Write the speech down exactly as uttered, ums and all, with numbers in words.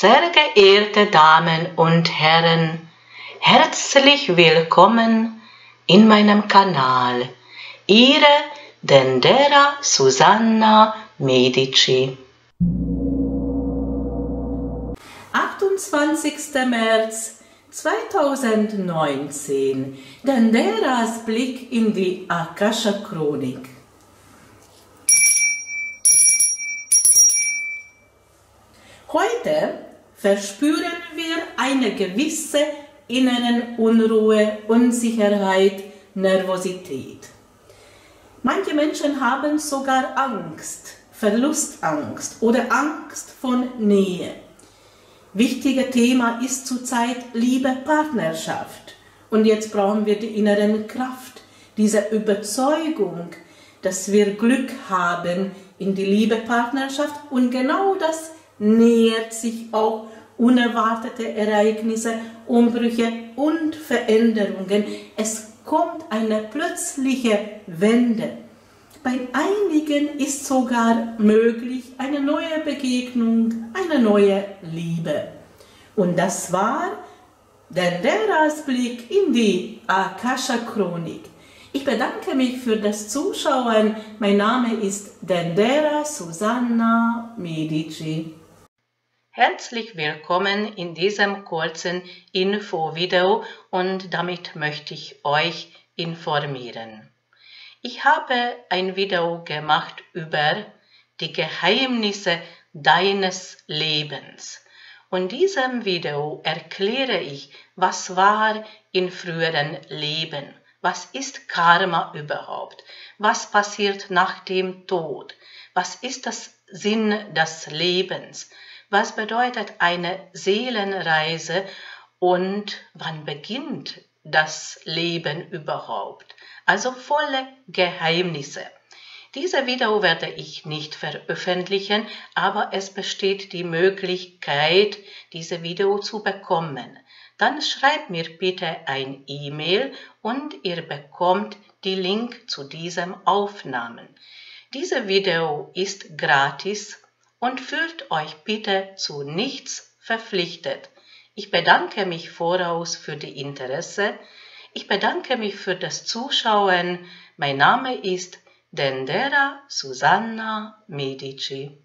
Sehr geehrte Damen und Herren, herzlich willkommen in meinem Kanal, Ihre Dendera Susanna Medici. achtundzwanzigster März zweitausendneunzehn, Denderas Blick in die Akasha-Chronik. Heute verspüren wir eine gewisse innere Unruhe, Unsicherheit, Nervosität. Manche Menschen haben sogar Angst, Verlustangst oder Angst von Nähe. Wichtiges Thema ist zurzeit Liebe, Partnerschaft. Und jetzt brauchen wir die innere Kraft, diese Überzeugung, dass wir Glück haben in die Liebe, Partnerschaft. Und genau das nähert sich auch unerwartete Ereignisse, Umbrüche und Veränderungen. Es kommt eine plötzliche Wende. Bei einigen ist sogar möglich eine neue Begegnung, eine neue Liebe. Und das war Denderas Blick in die Akasha-Chronik. Ich bedanke mich für das Zuschauen. Mein Name ist Dendera Susanna Medici. Herzlich willkommen in diesem kurzen Infovideo und damit möchte ich euch informieren. Ich habe ein Video gemacht über die Geheimnisse deines Lebens. In diesem Video erkläre ich, was war in früheren Leben, was ist Karma überhaupt, was passiert nach dem Tod, was ist das Sinn des Lebens, was bedeutet eine Seelenreise und wann beginnt das Leben überhaupt? Also volle Geheimnisse. Dieses Video werde ich nicht veröffentlichen, aber es besteht die Möglichkeit, dieses Video zu bekommen. Dann schreibt mir bitte ein E-Mail und ihr bekommt den Link zu diesem Aufnahmen. Dieses Video ist gratis und fühlt euch bitte zu nichts verpflichtet. Ich bedanke mich voraus für die Interesse. Ich bedanke mich für das Zuschauen. Mein Name ist Dendera Susanna Medici.